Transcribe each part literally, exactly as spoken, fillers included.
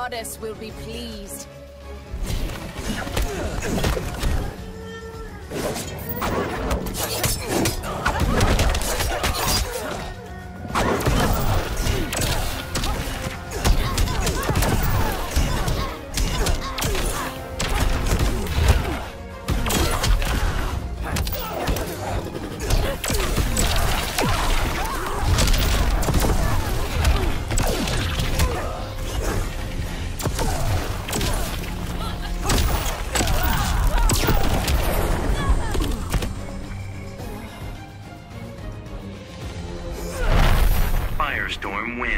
goddess will be pleased. Firestorm wins.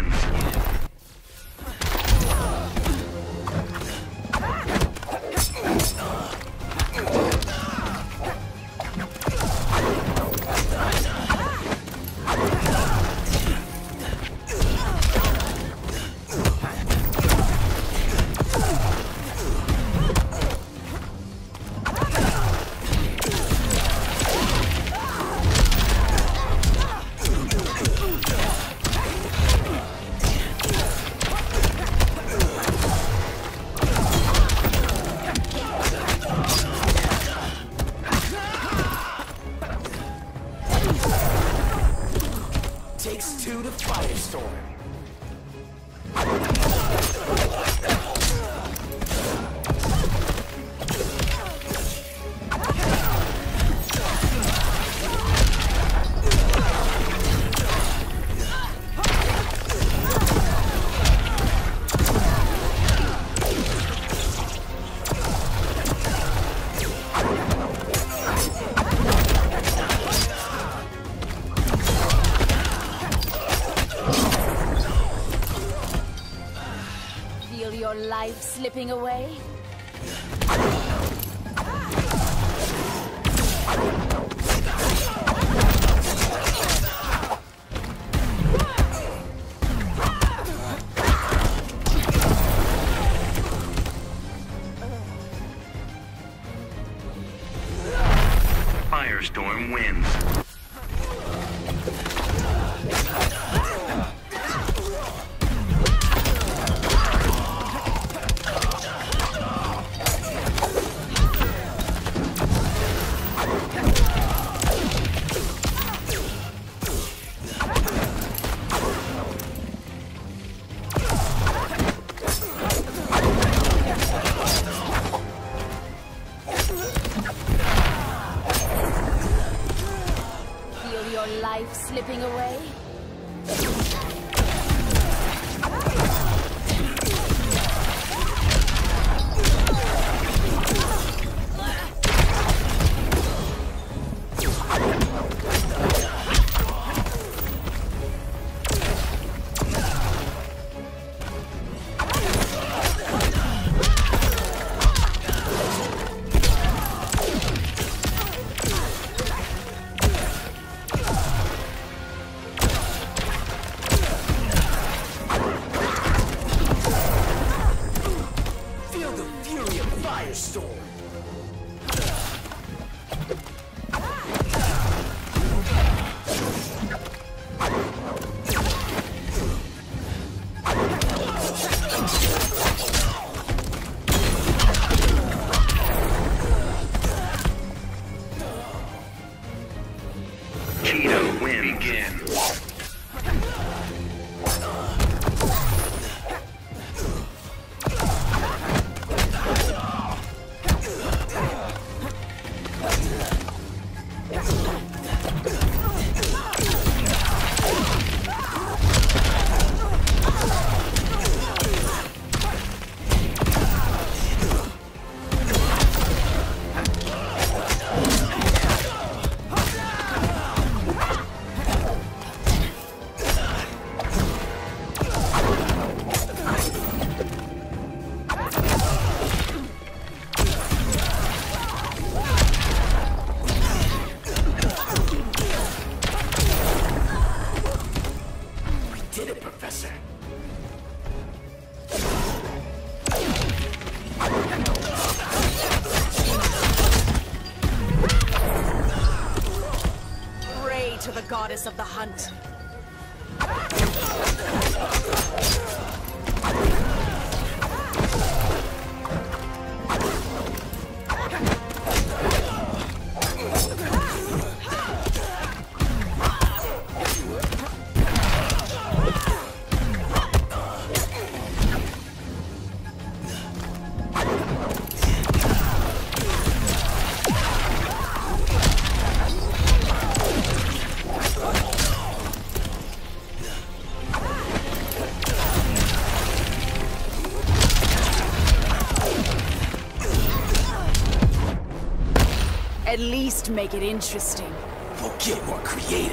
Takes two to Firestorm. Feel your life slipping away? Firestorm wins. Your life slipping away? Firestorm. Cheetah win again. Pray to the goddess of the hunt. least make it interesting. We'll get more creative.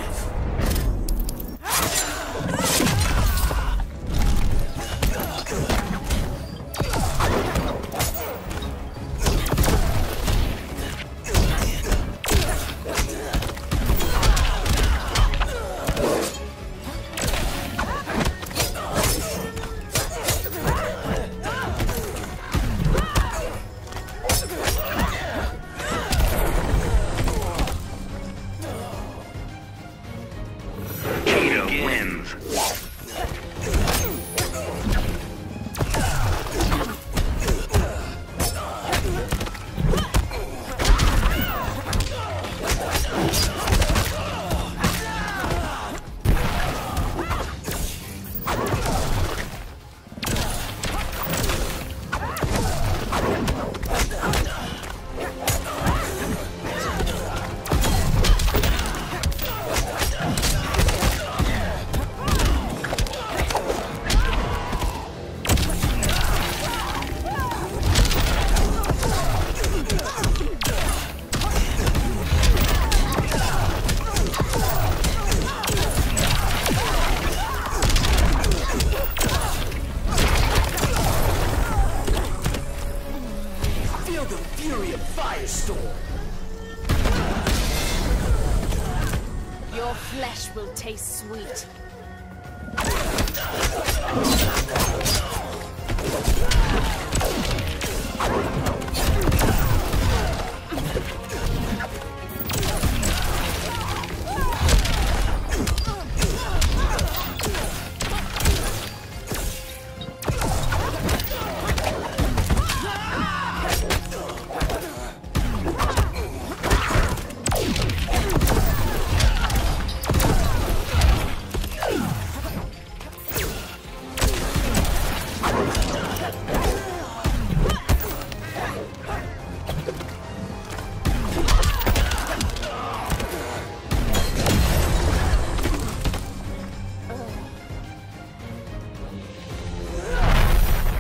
The fury of Firestorm! Your flesh will taste sweet.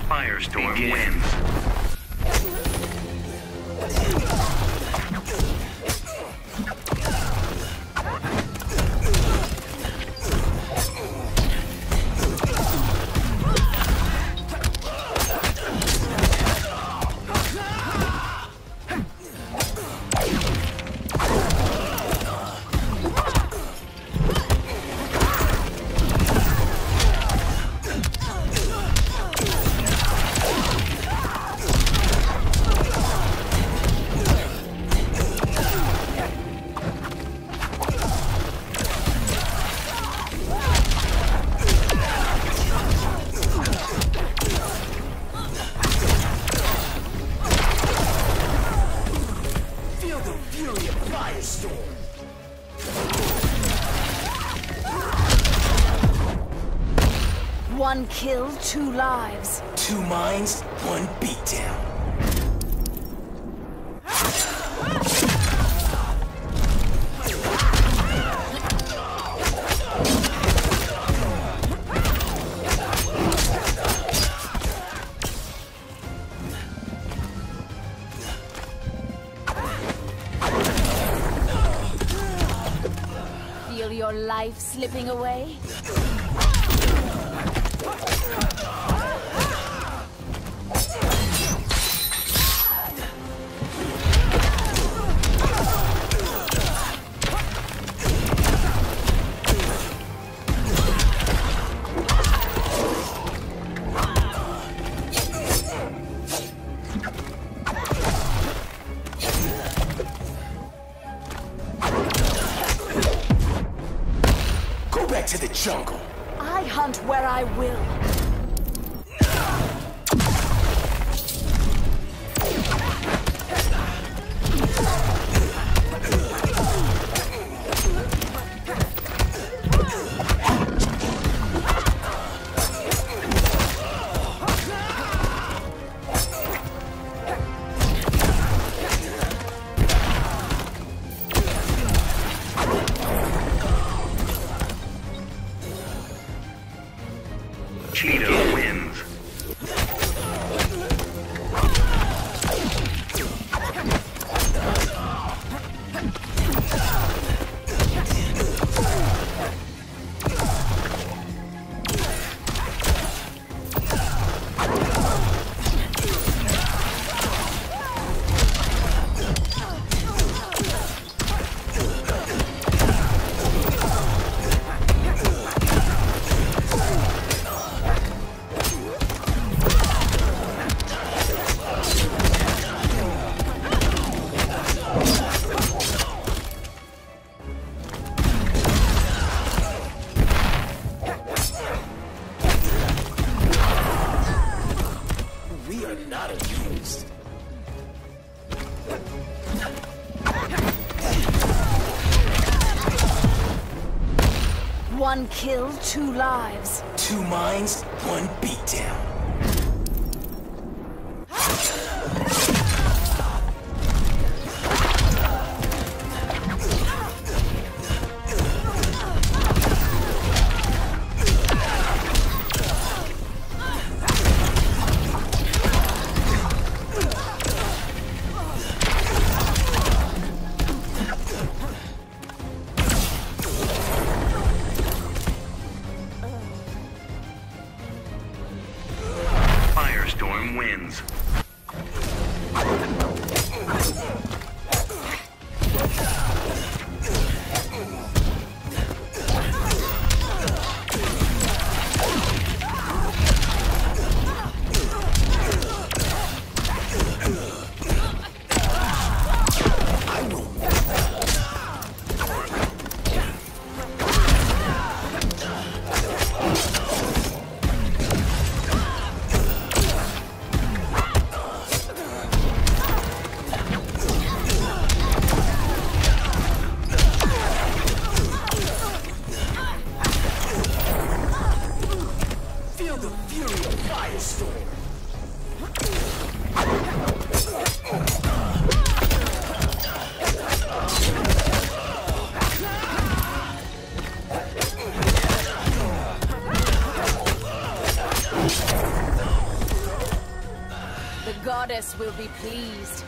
Firestorm wins. One kill, two lives. Two minds, one beatdown. Feel your life slipping away? To the jungle. I hunt where I will. Wins. One kill, two lives. Two minds, one beatdown. Firestorm wins. The fury of Firestorm. The goddess will be pleased.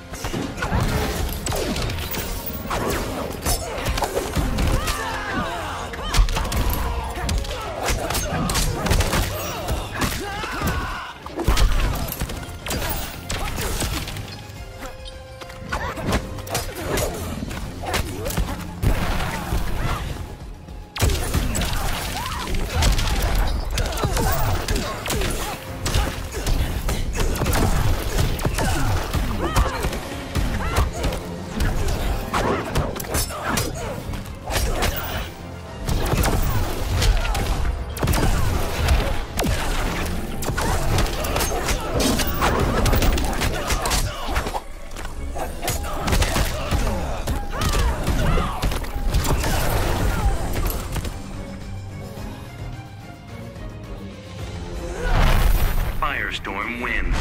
Firestorm wins.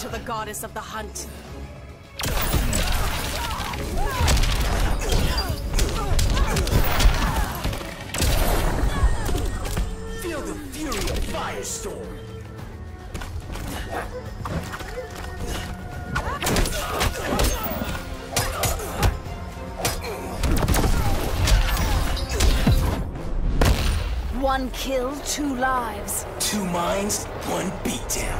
To the goddess of the hunt. Feel the fury of Firestorm. One kill, two lives. Two minds, one beatdown.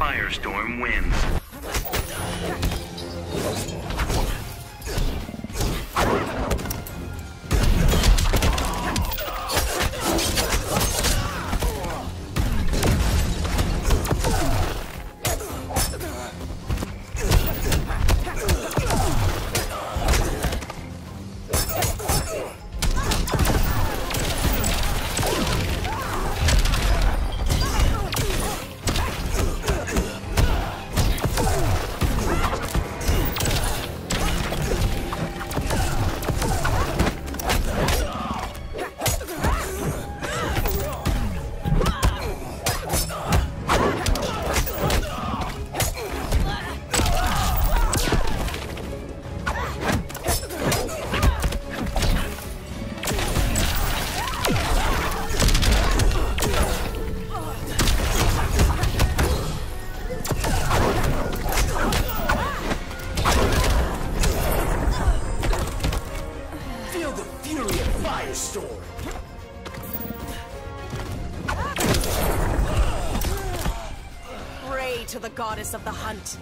Firestorm wins. to the goddess of the hunt.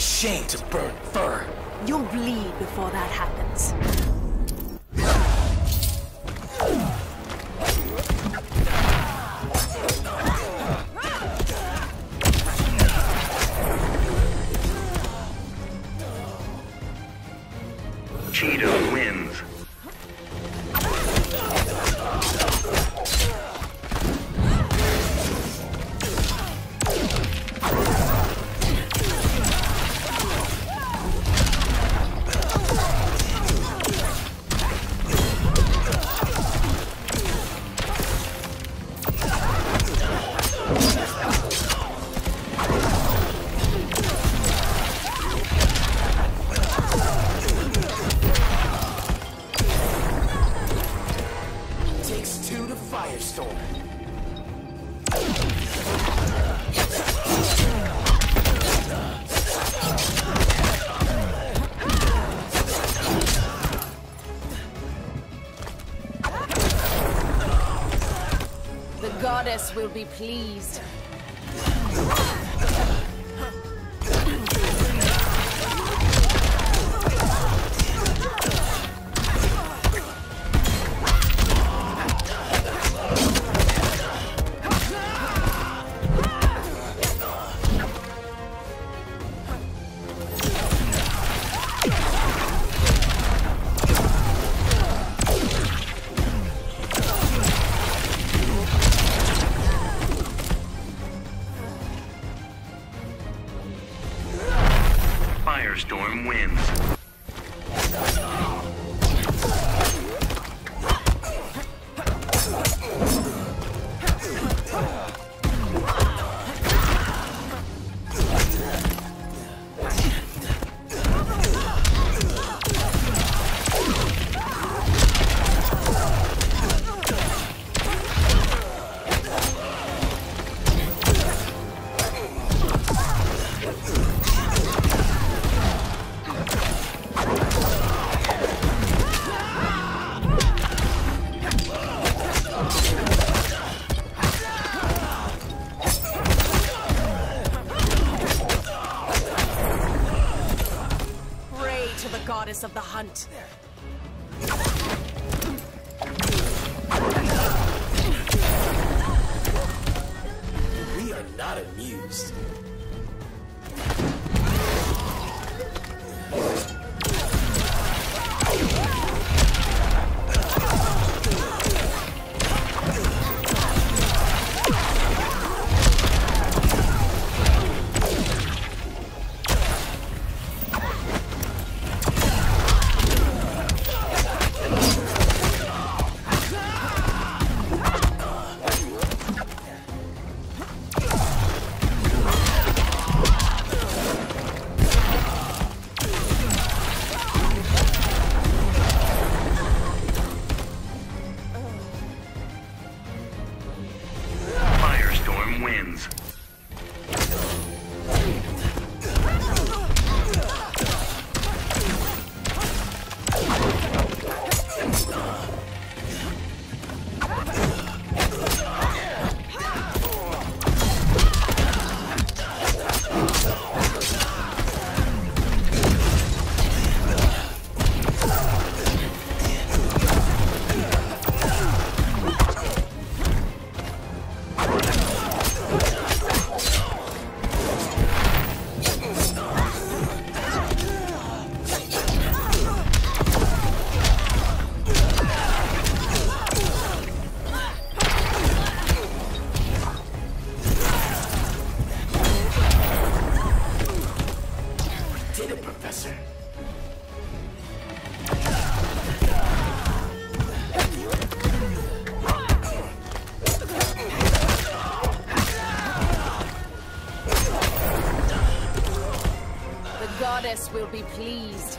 Ashamed to burn fur. You'll bleed before that happens. Cheeto wins. Takes two to Firestorm. The goddess will be pleased. Firestorm wins. Goddess of the hunt. We are not amused. Wins. Did it, Professor? goddess will be pleased.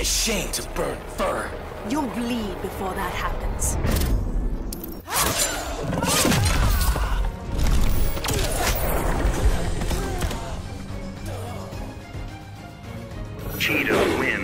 Ashamed to burn fur. You'll bleed before that happens. Cheetah wins.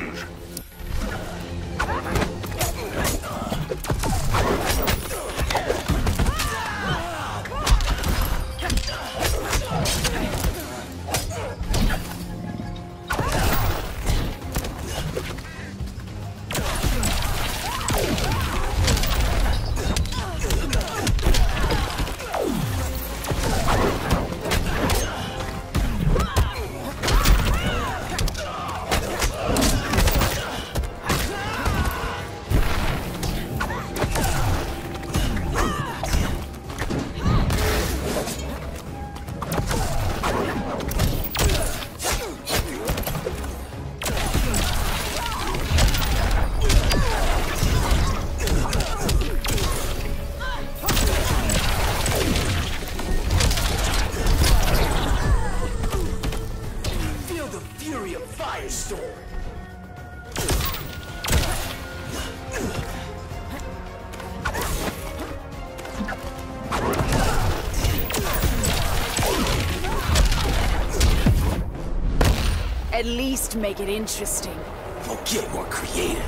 Firestorm. At least make it interesting. We'll get more creative.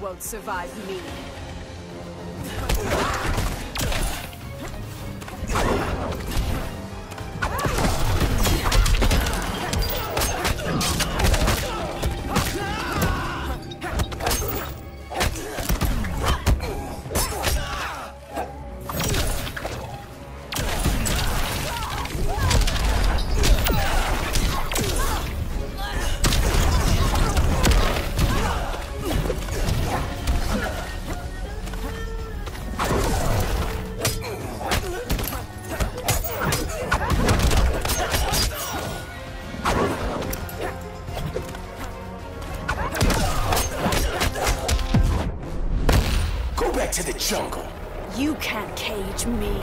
Won't survive me. To the jungle. You can't cage me.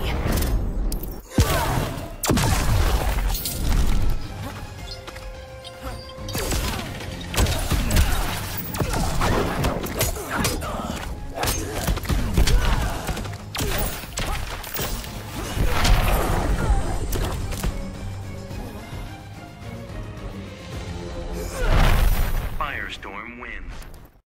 Firestorm wins.